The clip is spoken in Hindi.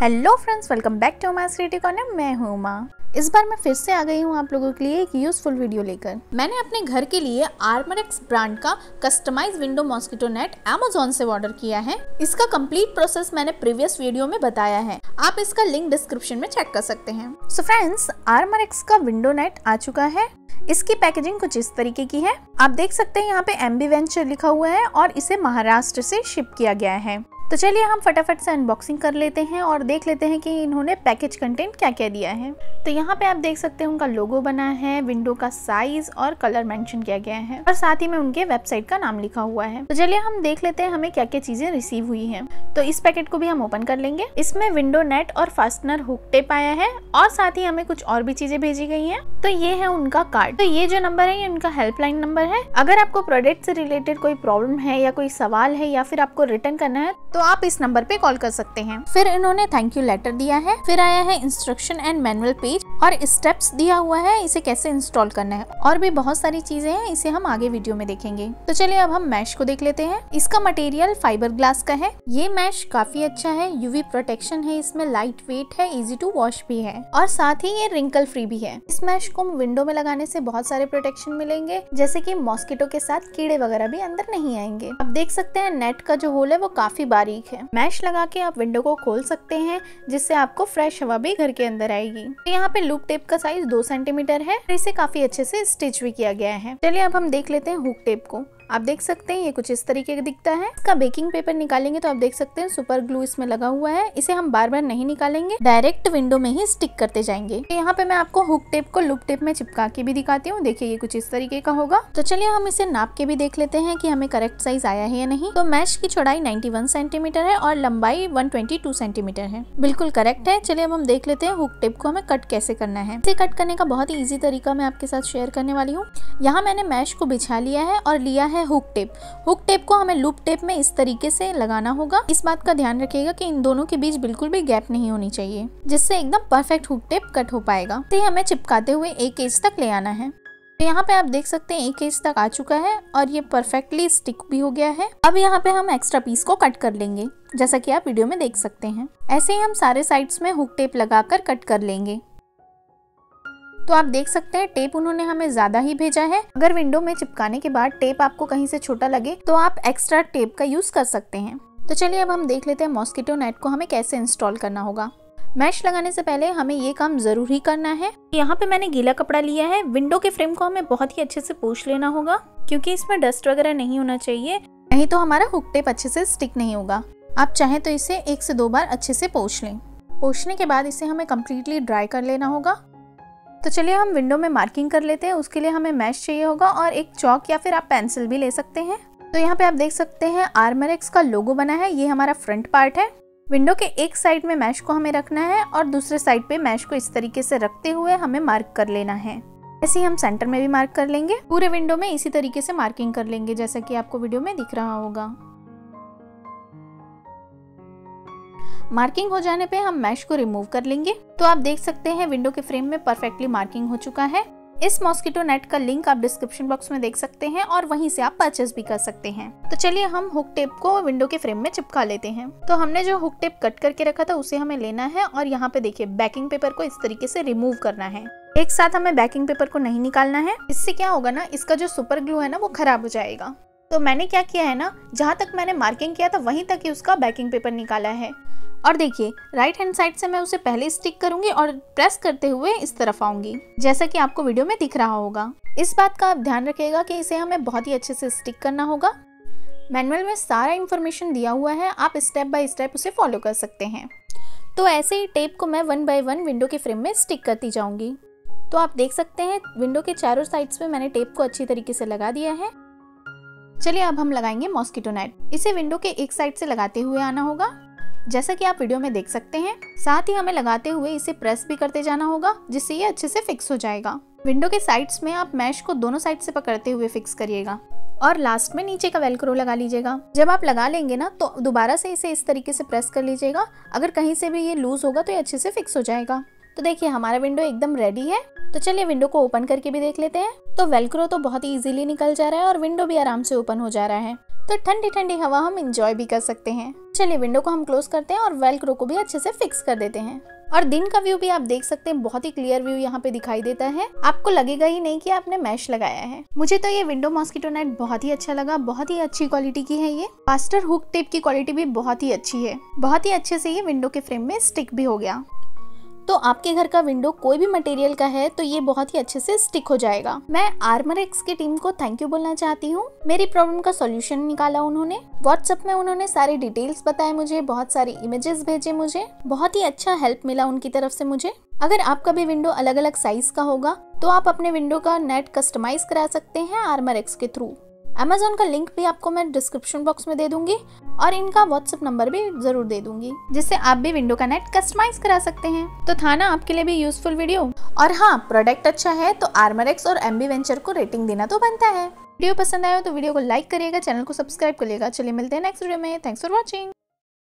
Hello friends, welcome back to my creative corner. मैं हूं उमा। इस बार मैं फिर से आ गई हूं आप लोगों के लिए एक यूजफुल वीडियो लेकर। मैंने अपने घर के लिए आर्मरएक्स ब्रांड का customise window mosquito net Amazon से ऑर्डर किया है। इसका कंप्लीट प्रोसेस मैंने प्रीवियस वीडियो में बताया है, आप इसका लिंक डिस्क्रिप्शन में चेक कर सकते हैं। सो फ्रेंड्स, आर्मरएक्स का विंडो नेट आ चुका है। इसकी पैकेजिंग कुछ इस तरीके की है, आप देख सकते हैं यहाँ पे MB Venture लिखा हुआ है और इसे महाराष्ट्र से शिप किया गया है। तो चलिए हम फटाफट से अनबॉक्सिंग कर लेते हैं और देख लेते हैं कि इन्होंने पैकेज कंटेंट क्या क्या दिया है। तो यहाँ पे आप देख सकते हैं उनका लोगो बना है, विंडो का साइज और कलर मेंशन किया गया है और साथ ही में उनके वेबसाइट का नाम लिखा हुआ है। तो चलिए हम देख लेते हैं हमें क्या क्या चीजें रिसीव हुई है। तो इस पैकेट को भी हम ओपन कर लेंगे। इसमें विंडो नेट और फास्टनर हुक टेप आया है और साथ ही हमें कुछ और भी चीजें भेजी गई है। तो ये है उनका कार्ड। तो ये जो नंबर है ये उनका हेल्पलाइन नंबर है। अगर आपको प्रोडक्ट से रिलेटेड कोई प्रॉब्लम है या कोई सवाल है या फिर आपको रिटर्न करना है तो आप इस नंबर पे कॉल कर सकते हैं। फिर इन्होंने थैंक यू लेटर दिया है, फिर आया है इंस्ट्रक्शन एंड मैनुअल पेज और स्टेप्स दिया हुआ है इसे कैसे इंस्टॉल करना है और भी बहुत सारी चीजें हैं, इसे हम आगे वीडियो में देखेंगे। तो चलिए अब हम मैश को देख लेते हैं। इसका मटेरियल फाइबर ग्लास का है। ये मैश काफी अच्छा है, यूवी प्रोटेक्शन है, इसमें लाइट वेट है, इजी टू वॉश भी है और साथ ही ये रिंकल फ्री भी है। इस मैश को विंडो में लगाने से बहुत सारे प्रोटेक्शन मिलेंगे, जैसे की मॉस्किटो के साथ कीड़े वगैरह भी अंदर नहीं आएंगे। आप देख सकते हैं नेट का जो होल है वो काफी बारीक है। मैश लगा के आप विंडो को खोल सकते हैं जिससे आपको फ्रेश हवा भी घर के अंदर आएगी। यहाँ पे लूप टेप का साइज 2 सेंटीमीटर है, इसे काफी अच्छे से स्टिच भी किया गया है। चलिए अब हम देख लेते हैं हुक टेप को। आप देख सकते हैं ये कुछ इस तरीके का दिखता है। इसका बेकिंग पेपर निकालेंगे तो आप देख सकते हैं सुपर ग्लू इसमें लगा हुआ है। इसे हम बार बार नहीं निकालेंगे, डायरेक्ट विंडो में ही स्टिक करते जाएंगे। तो यहाँ पे मैं आपको हुक टेप को लूप टेप में चिपका के भी दिखाती हूँ। देखिए ये कुछ इस तरीके का होगा। तो चलिए हम इसे नाप के भी देख लेते हैं कि हमें करेक्ट साइज आया है या नहीं। तो मैश की चौड़ाई 91 सेंटीमीटर है और लंबाई 122 सेंटीमीटर है, बिल्कुल करेक्ट है। चलिए अब हम देख लेते हैं हुक टेप को हमें कट कैसे करना है। इसे कट करने का बहुत ही ईजी तरीका मैं आपके साथ शेयर करने वाली हूँ। यहाँ मैंने मैश को बिछा लिया है और लिया है हुक टेप। हुक टेप को हमें लूप टेप में इस तरीके से लगाना होगा। इस बात का ध्यान रखिएगा कि इन दोनों के बीच बिल्कुल भी गैप नहीं होनी चाहिए, जिससे एकदम परफेक्ट हुक टेप कट हो पाएगा। तो हमें चिपकाते हुए एक एज तक ले आना है। तो यहाँ पे आप देख सकते हैं एक एज तक आ चुका है और ये परफेक्टली स्टिक भी हो गया है। अब यहाँ पे हम एक्स्ट्रा पीस को कट कर लेंगे, जैसा कि आप वीडियो में देख सकते हैं। ऐसे ही हम सारे साइड्स में हुक टेप लगाकर कट कर लेंगे। तो आप देख सकते हैं टेप उन्होंने हमें ज्यादा ही भेजा है। अगर विंडो में चिपकाने के बाद टेप आपको कहीं से छोटा लगे तो आप एक्स्ट्रा टेप का यूज कर सकते हैं। तो चलिए अब हम देख लेते हैं मॉस्किटो नेट को हमें कैसे इंस्टॉल करना होगा। मैश लगाने से पहले हमें ये काम जरूर ही करना है। यहाँ पे मैंने गीला कपड़ा लिया है। विंडो के फ्रेम को हमें बहुत ही अच्छे से पोंछ लेना होगा, क्योंकि इसमें डस्ट वगैरह नहीं होना चाहिए, नहीं तो हमारा हुक टेप अच्छे से स्टिक नहीं होगा। आप चाहे तो इसे 1 से 2 बार अच्छे से पोंछ लें। पोंछने के बाद इसे हमें कम्प्लीटली ड्राई कर लेना होगा। तो चलिए हम विंडो में मार्किंग कर लेते हैं। उसके लिए हमें मैश चाहिए होगा और एक चौक या फिर आप पेंसिल भी ले सकते हैं। तो यहाँ पे आप देख सकते हैं आर्मरएक्स का लोगो बना है, ये हमारा फ्रंट पार्ट है। विंडो के एक साइड में मैश को हमें रखना है और दूसरे साइड पे मैश को इस तरीके से रखते हुए हमें मार्क कर लेना है। ऐसे ही हम सेंटर में भी मार्क कर लेंगे। पूरे विंडो में इसी तरीके से मार्किंग कर लेंगे, जैसा कि आपको वीडियो में दिख रहा होगा। मार्किंग हो जाने पे हम मैश को रिमूव कर लेंगे। तो आप देख सकते हैं विंडो के फ्रेम में परफेक्टली मार्किंग हो चुका है। इस मॉस्किटो नेट का लिंक आप डिस्क्रिप्शन बॉक्स में देख सकते हैं और वहीं से आप परचेस भी कर सकते हैं। तो चलिए हम हुक टेप को विंडो के फ्रेम में चिपका लेते हैं। तो हमने जो हुक टेप कट करके रखा था उसे हमें लेना है और यहाँ पे देखिए बैकिंग पेपर को इस तरीके से रिमूव करना है। एक साथ हमें बैकिंग पेपर को नहीं निकालना है, इससे क्या होगा ना, इसका जो सुपर ग्लू है ना वो खराब हो जाएगा। तो मैंने क्या किया है ना, जहाँ तक मैंने मार्किंग किया था वहीं तक ही उसका बैकिंग पेपर निकाला है। और देखिए राइट हैंड साइड से मैं उसे पहले स्टिक करूंगी और प्रेस करते हुए इस तरफ आऊंगी, जैसा कि आपको वीडियो में दिख रहा होगा। इस बात का आप ध्यान रखिएगा कि इसे हमें बहुत ही अच्छे से स्टिक करना होगा। मैनुअल में सारा इंफॉर्मेशन दिया हुआ है, आप स्टेप बाय स्टेप उसे फॉलो कर सकते हैं। तो ऐसे ही टेप को मैं 1 बाय 1 विंडो के फ्रेम में स्टिक करती जाऊंगी। तो आप देख सकते हैं विंडो के चारों साइड्स पे मैंने टेप को अच्छी तरीके से लगा दिया है। चलिए अब हम लगाएंगे मॉस्किटो नेट। इसे विंडो के एक साइड से लगाते हुए आना होगा, जैसा कि आप वीडियो में देख सकते हैं। साथ ही हमें लगाते हुए इसे प्रेस भी करते जाना होगा, जिससे ये अच्छे से फिक्स हो जाएगा। विंडो के साइड्स में आप मैश को दोनों साइड से पकड़ते हुए फिक्स करिएगा और लास्ट में नीचे का वेलक्रो लगा लीजिएगा। जब आप लगा लेंगे ना तो दोबारा से इसे इस तरीके से प्रेस कर लीजिएगा। अगर कहीं से भी ये लूज होगा तो ये अच्छे से फिक्स हो जाएगा। तो देखिए हमारा विंडो एकदम रेडी है। तो चलिए विंडो को ओपन करके भी देख लेते हैं। तो वेलक्रो तो बहुत ही इजीली निकल जा रहा है और विंडो भी आराम से ओपन हो जा रहा है। तो ठंडी ठंडी हवा हम इंजॉय भी कर सकते हैं। चलिए विंडो को हम क्लोज करते हैं और वेलक्रो को भी अच्छे से फिक्स कर देते हैं। और दिन का व्यू भी आप देख सकते हैं, बहुत ही क्लियर व्यू यहाँ पे दिखाई देता है, आपको लगेगा ही नहीं कि आपने मैश लगाया है। मुझे तो ये विंडो मॉस्किटो नेट बहुत ही अच्छा लगा, बहुत ही अच्छी क्वालिटी की है ये। फास्टर हुक टिप की क्वालिटी भी बहुत ही अच्छी है, बहुत ही अच्छे से ये विंडो के फ्रेम में स्टिक भी हो गया। तो आपके घर का विंडो कोई भी मटेरियल का है तो ये बहुत ही अच्छे से स्टिक हो जाएगा। मैं आर्मरएक्स की टीम को थैंक यू बोलना चाहती हूँ, मेरी प्रॉब्लम का सॉल्यूशन निकाला उन्होंने। व्हाट्सएप में उन्होंने सारी डिटेल्स बताए मुझे, बहुत सारी इमेजेस भेजे मुझे, बहुत ही अच्छा हेल्प मिला उनकी तरफ से मुझे। अगर आपका भी विंडो अलग अलग साइज का होगा तो आप अपने विंडो का नेट कस्टमाइज करा सकते हैं आर्मरएक्स के थ्रू। अमेजोन का लिंक भी आपको मैं डिस्क्रिप्शन बॉक्स में दे दूंगी और इनका व्हाट्सएप नंबर भी जरूर दे दूंगी, जिससे आप भी विंडो का नेट कस्टमाइज करा सकते हैं। तो था ना आपके लिए भी यूजफुल वीडियो। और हाँ, प्रोडक्ट अच्छा है तो आर्मरएक्स और एमबी वेंचर को रेटिंग देना तो बनता है। वीडियो पसंद आया हो तो वीडियो को लाइक करिएगा, चैनल को सब्सक्राइब करिएगा। चलिए मिलते हैं नेक्स्ट वीडियो में। Thanks for watching.